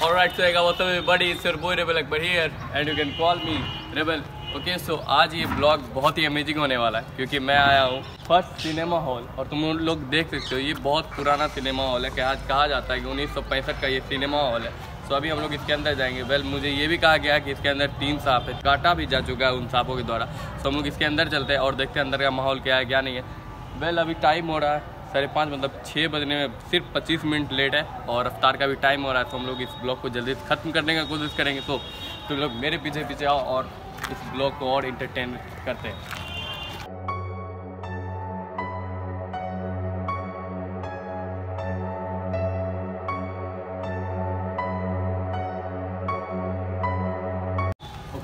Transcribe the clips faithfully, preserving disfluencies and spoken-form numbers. Alright, so I got what's up everybody, it's your boy Rebel Akbar here and you can call me Rebel. Okay okay, so so, आज ये blog बहुत ही amazing होने वाला है क्योंकि मैं आया हूँ फर्स्ट सिनेमा हॉल और तुम लोग देख सकते हो ये बहुत पुराना सिनेमा हॉल है कि आज कहा जाता है कि उन्नीस सौ पैंसठ का ये सिनेमा हॉल है। सो so, अभी हम लोग इसके अंदर जाएंगे। वेल well, मुझे ये भी कहा गया कि इसके अंदर तीन सांप है, काटा भी जा चुका है उन सांपों के द्वारा। सो so, हम लोग इसके अंदर चलते हैं और देखते हैं अंदर का माहौल क्या है क्या नहीं है। वेल well, अभी टाइम हो रहा है साढ़े पाँच मतलब छः बजने में सिर्फ पच्चीस मिनट लेट है और रफ्तार का भी टाइम हो रहा है। तो हम लोग इस ब्लॉग को जल्दी से ख़त्म करने का कोशिश करेंगे। तो तुम लोग मेरे पीछे पीछे आओ और इस ब्लॉग को और एंटरटेन करते हैं।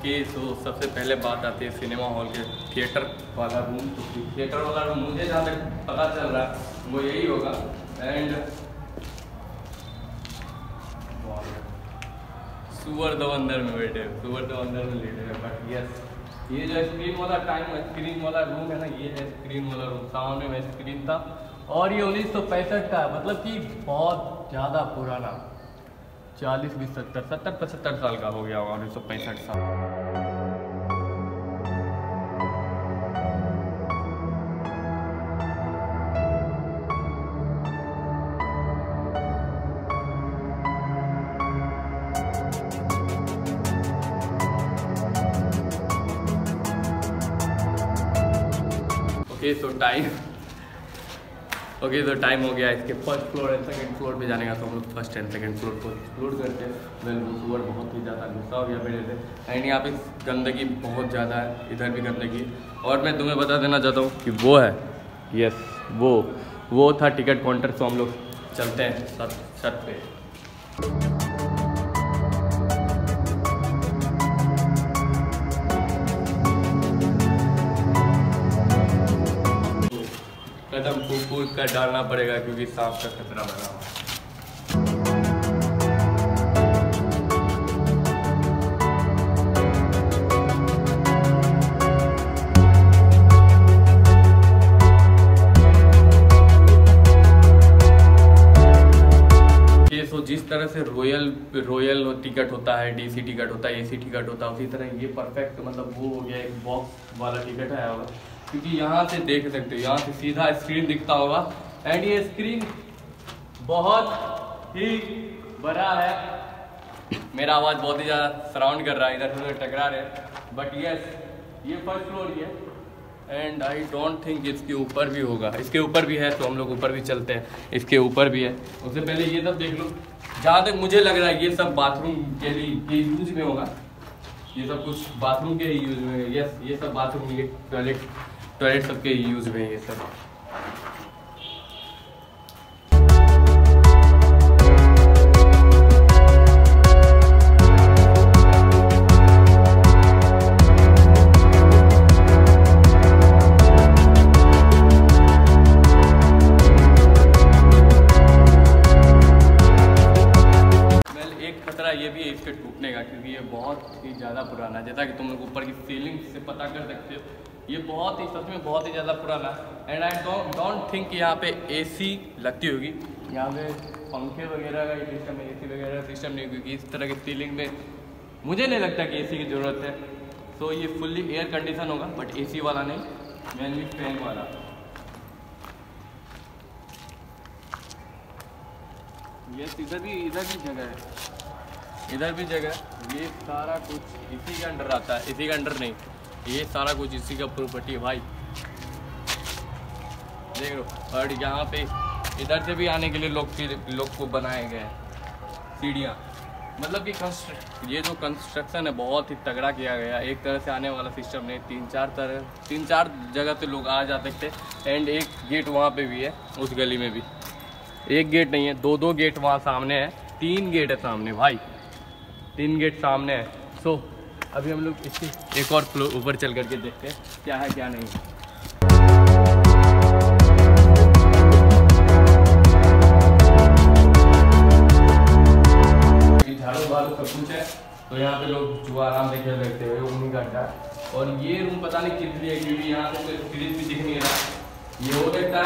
ओके okay, सो so, सबसे पहले बात आती है सिनेमा हॉल के थिएटर वाला रूम। तो थिएटर वाला रूम मुझे जहाँ तक पता चल रहा है वो यही होगा। एंड सुअर दो अंदर में बैठे सुअर दो अंदर में लेटे हैं। बट यस ये जो स्क्रीन वाला टाइम है स्क्रीन वाला रूम है ना, ये है स्क्रीन वाला रूम। सामने में स्क्रीन था और ये उन्नीस सौ पैंसठ का है, मतलब कि बहुत ज़्यादा पुराना, चालीस बीस सत्तर सत्तर पचहत्तर साल का हो गया होगा उन्नीस सौ पैंसठ साल। Okay so time okay so time हो गया इसके first floor and second floor पे जाने का। तो हम लोग फर्स्ट एंड सेकंड फ्लोर को एक्सप्लोर करते हैं। वेल सुअर बहुत ही ज़्यादा गुस्सा हो गया मेरे से। एंड यहाँ पे गंदगी बहुत ज़्यादा है, इधर भी गंदगी। और मैं तुम्हें बता देना चाहता हूँ कि वो है यस वो वो था टिकट काउंटर। तो हम लोग चलते हैं छत छत पे। कदम फूल कर डालना पड़ेगा क्योंकि सांप का खतरा बना हुआ है। तो जिस तरह से रॉयल रॉयल टिकट होता है, डीसी टिकट होता है, एसी टिकट होता है, उसी तरह ये परफेक्ट मतलब वो हो गया एक बॉक्स वाला टिकट आया होगा। क्योंकि यहाँ से देख सकते हो, यहाँ से सीधा स्क्रीन दिखता होगा। एंड ये स्क्रीन बहुत ही बड़ा है। मेरा आवाज़ बहुत ही ज़्यादा सराउंड कर रहा है, इधर से उधर टकरा रहे। बट यस ये फर्स्ट फ्लोर ही है एंड आई डोंट थिंक इसके ऊपर भी होगा। इसके ऊपर भी है तो हम लोग ऊपर भी चलते हैं। इसके ऊपर भी है, उससे पहले ये सब देख लो। जहाँ तक मुझे लग रहा है ये सब बाथरूम के लिए यूज में होगा, ये सब कुछ बाथरूम के यूज में है। यस ये सब बाथरूम के टॉयलेट टॉयलेट सबके यूज में है ये सब। ये भी है इसके टूटने का क्योंकि ये बहुत ही ज़्यादा पुराना है। जैसा कि तुम लोग ऊपर की सीलिंग से पता कर सकते हो, ये बहुत ही सच में बहुत ही ज़्यादा पुराना है। एंड आई डोंट थिंक कि यहाँ पे एसी लगती होगी, यहाँ पे पंखे वगैरह का सिस्टम है, एसी वगैरह का सिस्टम नहीं, क्योंकि इस तरह की सीलिंग में मुझे नहीं लगता कि एसी की ज़रूरत है। तो ये फुल्ली एयर कंडीशन होगा बट एसी वाला नहीं, मेनली फैन वाला। यस इधर भी इधर भी जगह है, इधर भी जगह। ये सारा कुछ इसी के अंडर आता है, इसी के अंडर नहीं, ये सारा कुछ इसी का प्रॉपर्टी है भाई, देख लो। और यहाँ पे इधर से भी आने के लिए लोग लोग को बनाए गए सीढ़ियाँ, मतलब कि कंस्ट्रक्ट ये जो कंस्ट्रक्शन है बहुत ही तगड़ा किया गया। एक तरह से आने वाला सिस्टम नहीं, तीन चार तरह तीन चार जगह से लोग आ जा सकते। एंड एक गेट वहाँ पर भी है, उस गली में भी एक गेट नहीं है, दो दो गेट वहाँ सामने है, तीन गेट है सामने भाई, तीन गेट सामने है। सो so, अभी हम लोग इसके एक और फ्लोर ऊपर चल करके देखते हैं क्या है क्या नहीं है। झाड़ू बालू सब कुछ है तो यहाँ पे लोग जुआ आराम से खेल सकते हैं, उन्हीं का अड्डा। और ये रूम पता नहीं किस लिए, क्योंकि यहाँ पे कोई फ्रिज भी दिख नहीं रहा। ये हो सकता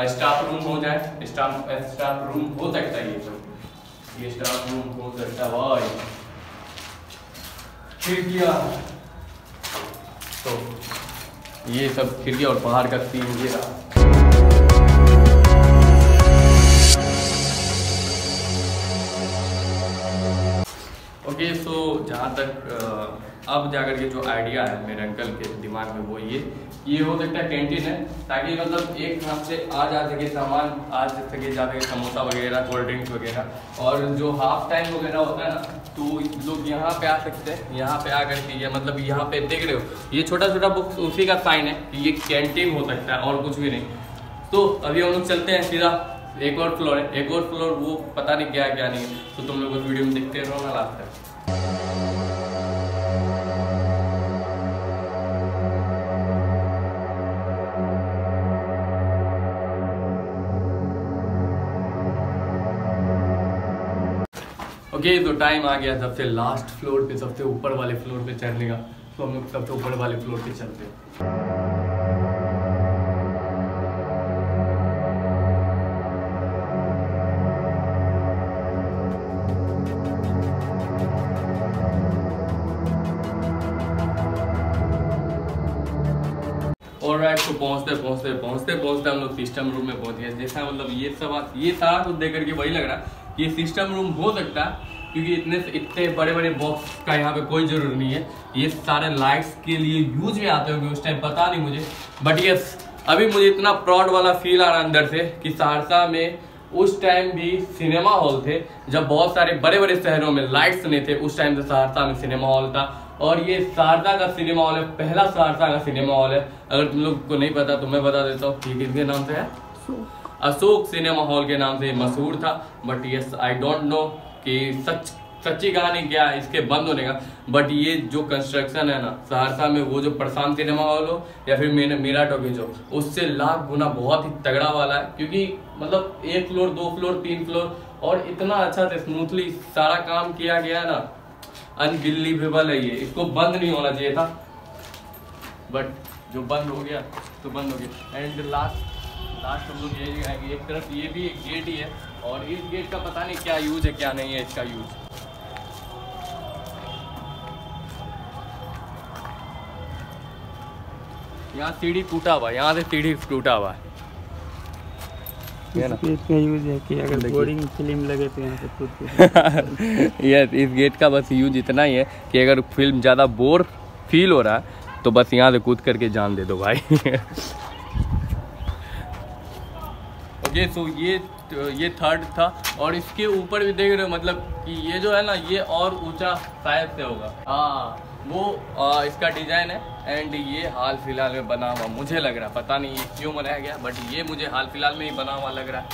है स्टाफ रूम हो जाए, स्टाफ स्टाफ रूम हो सकता है ये। ये स्टाफ रूम को करता भाई खिड़कियाँ, तो ये सब खिड़कियाँ और बाहर का सीन ये रहा। ओके सो जहाँ तक अब जाकर के जो आइडिया है मेरे अंकल के दिमाग में वो ये ये हो सकता है कैंटीन है, ताकि मतलब एक हाथ से आ जा सके सामान, आ जा सके जा सके समोसा वगैरह, कोल्ड ड्रिंक्स वगैरह। और जो हाफ टाइम वगैरह होता है ना, तो लोग यहाँ पे आ सकते हैं, यहाँ पे आ करके ये मतलब यहाँ पे देख रहे हो ये छोटा छोटा बुक्स उसी का साइन है कि ये कैंटीन हो सकता है और कुछ भी नहीं। तो अभी हम लोग चलते हैं सीधा एक और फ्लोर है, एक और फ्लोर वो पता नहीं क्या क्या नहीं है, तो तुम लोग उस वीडियो में देखते रहो ना लास्ट तक। ओके तो टाइम आ गया सबसे लास्ट फ्लोर पे, सबसे ऊपर वाले फ्लोर पे चढ़ने का, तो हम लोग सबसे ऊपर वाले फ्लोर पे चलते हैं। तो पहुंचते पहुंचते पहुंचते पहुंचते हम लोग सिस्टम रूम में पहुंच गए। जैसा मतलब ये सब ये सारा कुछ देख करके वही लग रहा है कि सिस्टम रूम हो सकता है, क्योंकि इतने इतने बड़े बड़े बॉक्स का यहाँ पे कोई जरूरत नहीं है, ये सारे लाइट्स के लिए यूज में आते होंगे उस टाइम, पता नहीं मुझे। बट यस अभी मुझे इतना प्राउड वाला फील आ रहा अंदर से कि सहरसा में उस टाइम भी सिनेमा हॉल थे, जब बहुत सारे बड़े बड़े शहरों में लाइट्स नहीं थे, उस टाइम से सहरसा में सिनेमा हॉल था। और ये सहरसा का सिनेमा हॉल है, पहला सहरसा का सिनेमा हॉल है। अगर तुम लोग को नहीं पता तो मैं बता देता हूँ, ये किसके नाम से है, अशोक सिनेमा हॉल के नाम से मशहूर था। But yes I don't know कि सच सच्ची कहानी क्या है इसके बंद होने का, बट ये जो कंस्ट्रक्शन है ना सहरसा में, वो जो प्रशांत सिनेमा हॉल हो या फिर मीरा टॉक हो, उससे लाख गुना बहुत ही तगड़ा वाला है। क्योंकि मतलब एक फ्लोर, दो फ्लोर, तीन फ्लोर, और इतना अच्छा से स्मूथली सारा काम किया गया है ना, अनबिलीवेबल है ये, इसको बंद नहीं होना चाहिए था, बट जो बंद हो गया तो बंद हो गया। एंड लास्ट लास्ट हम लोग ये आएंगे, एक तरफ ये भी एक गेट ही है, और इस गेट का पता नहीं क्या यूज है क्या नहीं है इसका यूज। यहाँ सीढ़ी टूटा हुआ, यहाँ से सीढ़ी टूटा हुआ है, इसका यूज है कि अगर बोरिंग फिल्म लगे तो यहाँ से यस इस गेट का बस यूज इतना ही है कि अगर फिल्म ज़्यादा बोर फील हो रहा है तो बस यहाँ से कूद करके जान दे दो भाई। ओके सो ये ये थर्ड था, और इसके ऊपर भी देख रहे हो मतलब कि ये जो है ना ये और ऊंचा शायद से होगा, हाँ वो आ, इसका डिज़ाइन है। एंड ये हाल फिलहाल में बना हुआ मुझे लग रहा, पता नहीं ये क्यों बनाया गया, बट ये मुझे हाल फिलहाल में ही बना हुआ लग रहा है।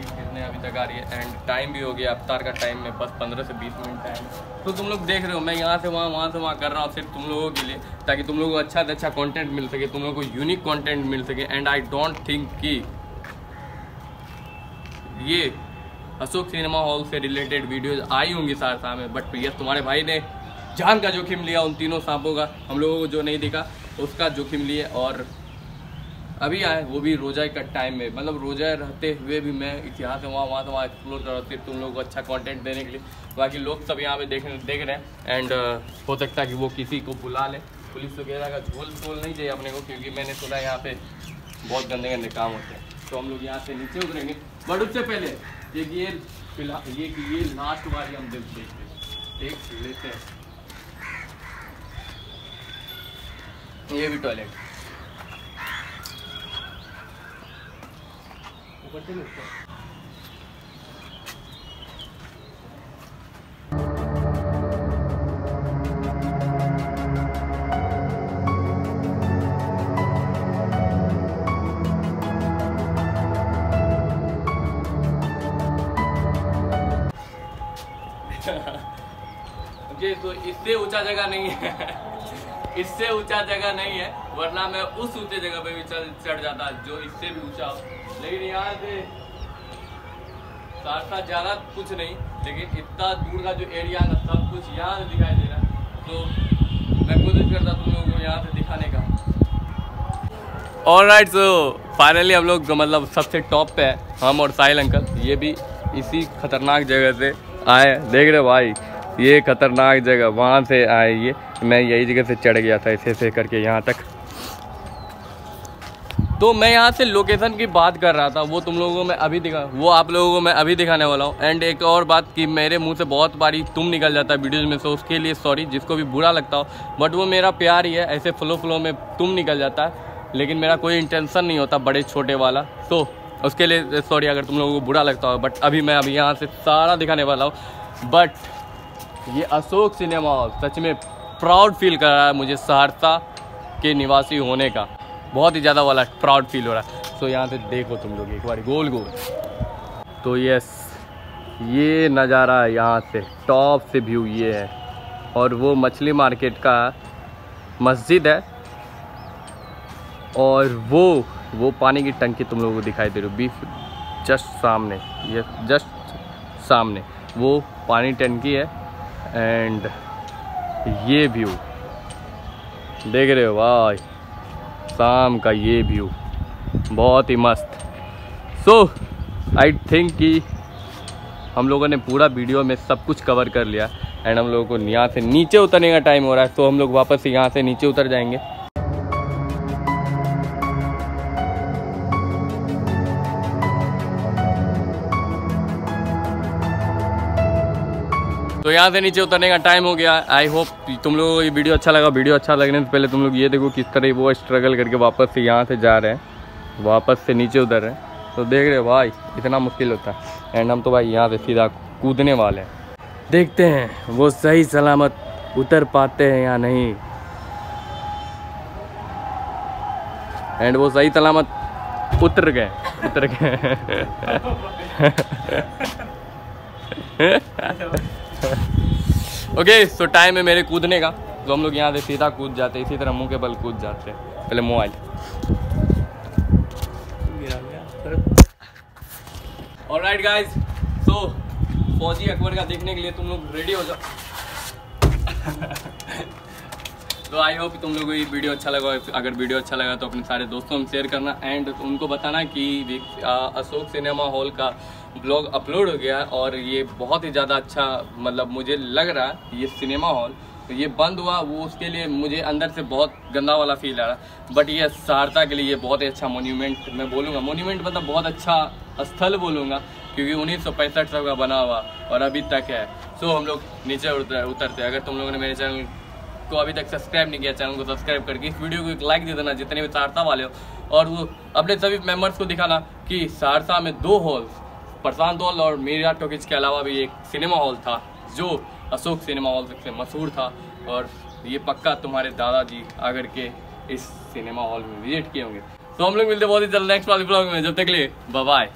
कितने अभी तक आ रही है, एंड टाइम भी हो गया अफ्तार का, टाइम में बस पंद्रह से बीस मिनट टाइम। तो तुम लोग देख रहे हो मैं यहाँ से वहाँ वहाँ से वहाँ कर रहा हूँ सिर्फ तुम लोगों के लिए, ताकि तुम लोगों को अच्छा से अच्छा कॉन्टेंट मिल सके, तुम लोगों को यूनिक कॉन्टेंट मिल सके। एंड आई डोंट थिंक कि ये अशोक सिनेमा हॉल से रिलेटेड वीडियोज आई होंगी सहरसा में, बट यस तुम्हारे भाई ने जान का जोखिम लिया, उन तीनों सांपों का, हम लोगों को जो नहीं दिखा उसका जोखिम लिए, और अभी आए वो भी रोजा का टाइम में, मतलब रोजा रहते हुए भी मैं इतिहास वहाँ वहाँ से वहाँ एक्सप्लोर कर रहा था तुम लोगों को अच्छा कंटेंट देने के लिए। बाकी लोग सब यहाँ पे देख देख रहे हैं, एंड uh, हो सकता है कि वो किसी को बुला लें, पुलिस वगैरह का झोल झोल नहीं चाहिए अपने को, क्योंकि मैंने सुना यहाँ पे बहुत गंदे गंदे काम होते हैं। तो हम लोग यहाँ से नीचे उतरेंगे, बट उससे पहले ये कि ये फिलहाल ये कि ये लास्ट बारी हम देख लेते देख लेते हैं। ये भी टॉयलेट ऊपर से लेते हैं। जी तो इससे ऊंचा जगह नहीं है, इससे ऊंचा जगह नहीं है, वरना मैं उस ऊंचे जगह पे भी चढ़ जाता जो इससे भी ऊंचा हो। लेकिन यहाँ से सहरसा ज़्यादा कुछ नहीं, लेकिन इतना दूर का जो एरिया ना सब कुछ यहाँ से दिखाई दे रहा है, तो मैं कोशिश करता तुम लोगों को यहाँ से दिखाने का। ऑलराइट सो फाइनली हम लोग मतलब सबसे टॉप पे है, हम और साहिल अंकल। ये भी इसी खतरनाक जगह से आए, देख रहे भाई ये खतरनाक जगह, वहाँ से आए। ये मैं यही जगह से चढ़ गया था, ऐसे ऐसे करके यहाँ तक। तो मैं यहाँ से लोकेशन की बात कर रहा था, वो तुम लोगों को मैं अभी दिखा वो आप लोगों को मैं अभी दिखाने वाला हूँ। एंड एक और बात कि मेरे मुंह से बहुत बारी तुम निकल जाता है वीडियोज़ में, सो उसके लिए सॉरी जिसको भी बुरा लगता हो, बट वो मेरा प्यार ही है। ऐसे फ्लो फ्लो में तुम निकल जाता है, लेकिन मेरा कोई इंटेंशन नहीं होता बड़े छोटे वाला, तो उसके लिए सॉरी अगर तुम लोगों को बुरा लगता हो। बट अभी मैं अभी यहाँ से सारा दिखाने वाला हूँ। बट ये अशोक सिनेमा हॉल सच में प्राउड फील कर रहा है मुझे सहरसा के निवासी होने का, बहुत ही ज़्यादा वाला प्राउड फील हो रहा है। सो यहाँ से देखो तुम लोग एक बार गोल गोल। तो यस ये नज़ारा है, यहाँ से टॉप से व्यू ये है, और वो मछली मार्केट का मस्जिद है, और वो वो पानी की टंकी तुम लोगों को दिखाई दे रही हो बीफ जस्ट सामने, ये जस्ट सामने वो पानी टंकी है। एंड ये व्यू देख रहे हो भाई, शाम का ये व्यू बहुत ही मस्त। सो आई थिंक कि हम लोगों ने पूरा वीडियो में सब कुछ कवर कर लिया। एंड हम लोगों को यहाँ से नीचे उतरने का टाइम हो रहा है, तो हम लोग वापस यहाँ से नीचे उतर जाएंगे। तो यहाँ से नीचे उतरने का टाइम हो गया। आई होप तुम लोगों को ये वीडियो अच्छा लगा। वीडियो अच्छा लगने से पहले तुम लोग ये देखो किस तरह वो स्ट्रगल करके वापस से यहाँ से जा रहे हैं, वापस से नीचे उतर रहे हैं। तो देख रहे हो भाई इतना मुश्किल होता है। एंड हम तो भाई यहाँ से सीधा कूदने वाले हैं, देखते हैं वो सही सलामत उतर पाते हैं या नहीं। एंड वो सही सलामत उतर गए उतर गए ओके। सो टाइम है मेरे कूदने का, तो हम लोग यहाँ से सीधा कूद जाते हैं, इसी तरह मुंह के बल कूद जाते हैं। पहले मोबाइल ऑलराइट गाइस। सो फौजी अकबर का देखने के लिए तुम लोग रेडी हो जाओ। तो आई होप तुम लोगों को ये वीडियो अच्छा लगा। अगर वीडियो अच्छा लगा तो अपने सारे दोस्तों में शेयर करना, एंड उनको बताना कि अशोक सिनेमा हॉल का ब्लॉग अपलोड हो गया। और ये बहुत ही ज़्यादा अच्छा, मतलब मुझे लग रहा है ये सिनेमा हॉल तो ये बंद हुआ, वो उसके लिए मुझे अंदर से बहुत गंदा वाला फील आ रहा। बट ये सहरसा के लिए ये बहुत ही अच्छा मोन्यूमेंट मैं बोलूँगा, मोन्यूमेंट मतलब बहुत अच्छा स्थल बोलूँगा, क्योंकि उन्नीस सौ पैंसठ सौ का बना हुआ और अभी तक है। सो हम लोग नीचे उतरते हैं। अगर तुम लोगों ने मेरे चैनल को अभी तक सब्सक्राइब नहीं किया, चैनल को सब्सक्राइब करके इस वीडियो को एक लाइक दे देना जितने भी सहरसा वाले हो, और वो अपने सभी मेम्बर्स को दिखाना कि सहरसा में दो हॉल्स, प्रशांत हॉल और मीरा टॉक के अलावा भी एक सिनेमा हॉल था जो अशोक सिनेमा हॉल से मशहूर था। और ये पक्का तुम्हारे दादाजी आकर के इस सिनेमा हॉल में विजिट किए होंगे। तो हम लोग मिलते बहुत ही जल्द नेक्स्ट वाले ब्लॉग में, जब तक के लिए बाय बाय।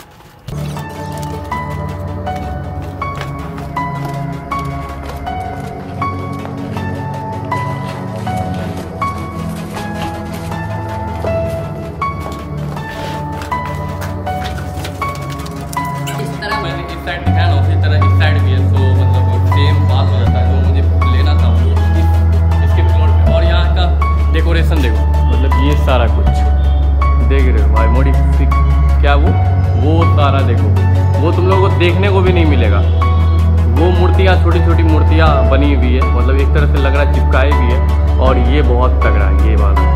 सारा कुछ देख रहे हो भाई, मोडिफिक क्या वो वो सारा देखो, वो तुम लोगों को देखने को भी नहीं मिलेगा। वो मूर्तियाँ छोटी छोटी मूर्तियाँ बनी हुई है, मतलब एक तरह से लग रहा है चिपकाई हुई है। और ये बहुत तगड़ा है ये वाला।